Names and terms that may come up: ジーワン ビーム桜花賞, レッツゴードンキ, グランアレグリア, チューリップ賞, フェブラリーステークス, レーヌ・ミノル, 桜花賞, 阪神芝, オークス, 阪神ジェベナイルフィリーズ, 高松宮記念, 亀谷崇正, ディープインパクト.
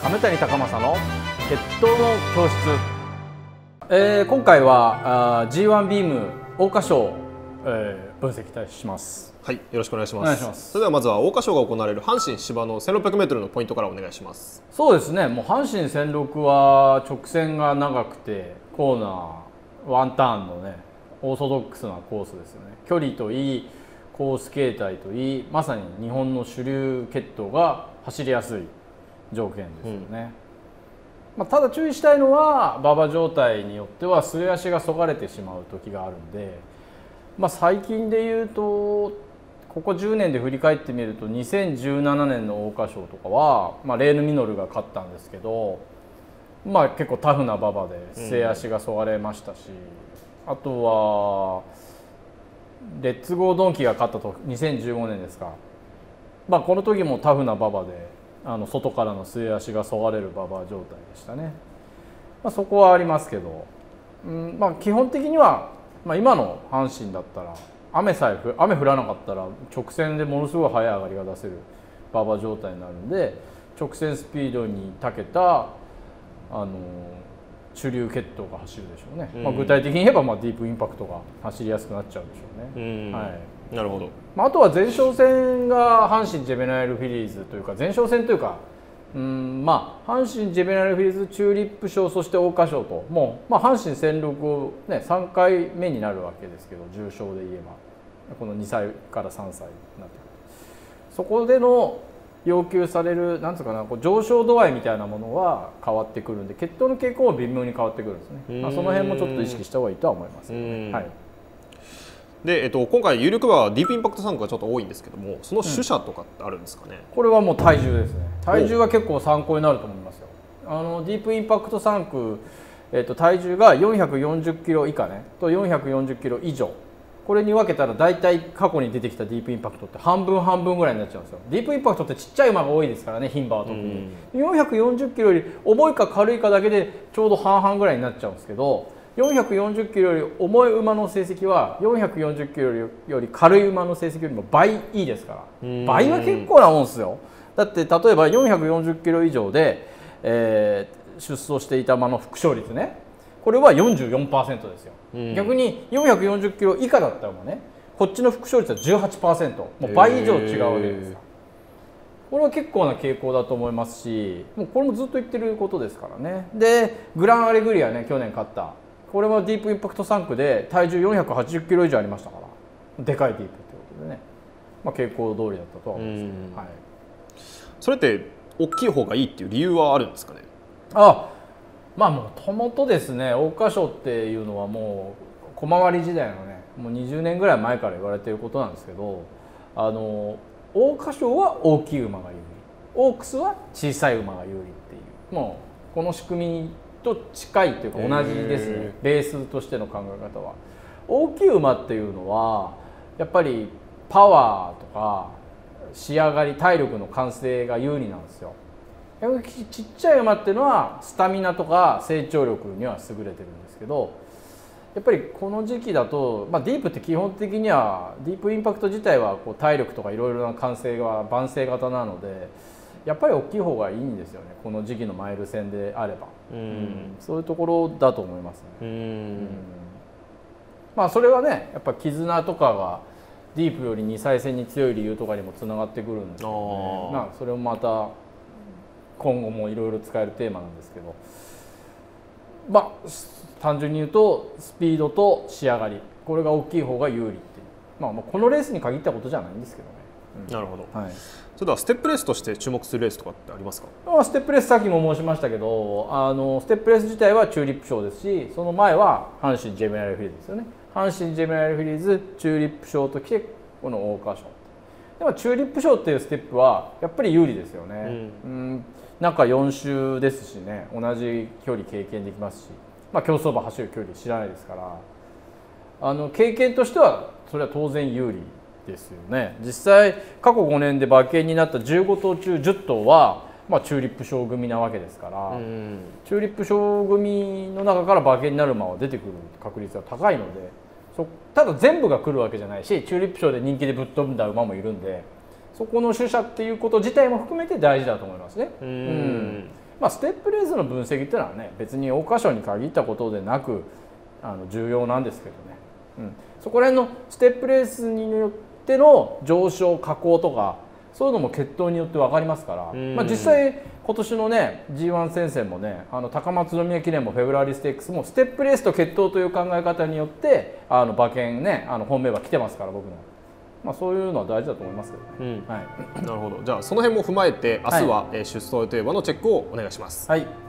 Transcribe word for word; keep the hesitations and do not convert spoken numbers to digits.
亀谷崇正の鉄塔の教室、えー、今回は ジーワン ビーム桜花賞、えー、分析します。はい、よろしくお願いします。それではまずは桜花賞が行われる阪神芝のせんろっぴゃくメートルのポイントからお願いします。そうですね。もう阪神せんろくは直線が長くてコーナーワンターンのねオーソドックスなコースですよね。距離といいコース形態といい、まさに日本の主流血統が走りやすい条件ですよね。うん、まあただ注意したいのは馬場状態によってはすり足がそがれてしまう時があるんで、まあ、最近でいうとここじゅうねんで振り返ってみるとにせんじゅうななねんの桜花賞とかは、まあ、レーヌ・ミノルが勝ったんですけど、まあ、結構タフな馬場で末足がそがれましたし、うん、あとは。レッツゴードンキが勝ったとにせんじゅうごねんですか、まあ、この時もタフな馬場であの外からの末足がそがれる馬場状態でしたね、まあ、そこはありますけど、うんまあ、基本的には、まあ、今の阪神だったら雨さえ雨降らなかったら直線でものすごい速い上がりが出せる馬場状態になるんで、直線スピードに長けたあの主流血統が走るでしょうね、うんまあ、具体的に言えばまあディープインパクトが走りやすくなっちゃうでしょうね、うんはい、なるほど、まあ、あとは前哨戦が阪神ジェベナイルフィリーズというか前哨戦というかうん、まあ、阪神ジェベナイルフィリーズチューリップ賞そして桜花賞ともう、まあ、阪神せんろくを、ね、さんかいめになるわけですけど重賞で言えばこのにさいからさんさいになってくるそこでの要求されるなんつうかなこう上昇度合いみたいなものは変わってくるんで血統の傾向は微妙に変わってくるんですね、まあ、その辺もちょっと意識した方がいいとは思います、ねはい、で、えっと、今回有力馬はディープインパクトさんこがちょっと多いんですけどもその主者とかってあるんですかね、うん、これはもう体重ですね体重は結構参考になると思いますよあのディープインパクトさん区、えっと、体重がよんひゃくよんじゅっキロ以下ねとよんひゃくよんじゅっキロ以上これに分けたら大体過去に出てきたディープインパクトって半分半分ぐらいになっちゃうんですよディープインパクトってちっちゃい馬が多いですからね牝馬は特に、うん、よんひゃくよんじゅっキロより重いか軽いかだけでちょうど半々ぐらいになっちゃうんですけどよんひゃくよんじゅっキロより重い馬の成績はよんひゃくよんじゅっキロより軽い馬の成績よりも倍いいですから倍は結構なもんですよだって例えばよんひゃくよんじゅっキロ以上で、えー、出走していた馬の副勝率ねこれは よんじゅうよんパーセント ですよ、うん、逆によんひゃくよんじゅっキロ以下だったらもうねこっちの副勝率は じゅうはちパーセント もう倍以上違うわけですから、えー、これは結構な傾向だと思いますしもうこれもずっと言ってることですからねでグランアレグリアね去年勝ったこれはディープインパクトさん区で体重よんひゃくはちじゅっキロ以上ありましたからでかいディープってことでね、まあ、傾向通りだったとは思うんですけど、はい、それって大きい方がいいっていう理由はあるんですかねああまあもともとですね桜花賞っていうのはもう小回り時代のねもうにじゅうねんぐらい前から言われていることなんですけどあの桜花賞は大きい馬が有利オークスは小さい馬が有利っていうもうこの仕組みと近いというか同じですねベースとしての考え方は大きい馬っていうのはやっぱりパワーとか仕上がり体力の完成が有利なんですよ。ちっちゃい馬っていうのはスタミナとか成長力には優れてるんですけどやっぱりこの時期だと、まあ、ディープって基本的にはディープインパクト自体はこう体力とかいろいろな完成が万成型なのでやっぱり大きい方がいいんですよねこの時期のマイル戦であればうん、うん、そういうところだと思いますね。うんまあそれはねやっぱ絆とかがディープよりにさい戦に強い理由とかにもつながってくるんですけどねまあそれもまた今後もいろいろ使えるテーマなんですけど、まあ、単純に言うとスピードと仕上がりこれが大きい方が有利っていう、まあ、まあこのレースに限ったことじゃないんですけどね、うん、なるほど、はい、それではステップレースとして注目するレースとかってありますかあステップレースさっきも申しましたけどあのステップレース自体はチューリップ賞ですしその前は阪神ジェミナイルフィリーズですよね阪神ジェミナイルフィリーズチューリップ賞ときてこの桜花賞でもチューリップ賞っていうステップはやっぱり有利ですよね、うんうん、中よん周ですしね同じ距離経験できますし、まあ、競走馬走る距離知らないですからあの経験としてはそれは当然有利ですよね実際過去ごねんで馬券になったじゅうごとうちゅうじゅっとうは、まあ、チューリップ賞組なわけですから、うん、チューリップ賞組の中から馬券になる馬は出てくる確率は高いので。ただ全部が来るわけじゃないしチューリップ賞で人気でぶっ飛んだ馬もいるんでそこの主者っていうこと自体も含めて大事だと思いますね。うんまあ、ステップレースの分析っていうのはね別に桜花賞に限ったことでなくあの重要なんですけどね、うん、そこら辺のステップレースによっての上昇下降とかそういうのも血統によって分かりますから、まあ、実際今年のね ジーワン 戦線もねあの高松宮記念もフェブラリーステークスもステップレースと血統という考え方によってあの馬券ねあの本命は来てますから僕の。まあそういうのは大事だと思いますけどね。うん、はい。なるほど。じゃあその辺も踏まえて明日は出走予定馬のチェックをお願いします。はい。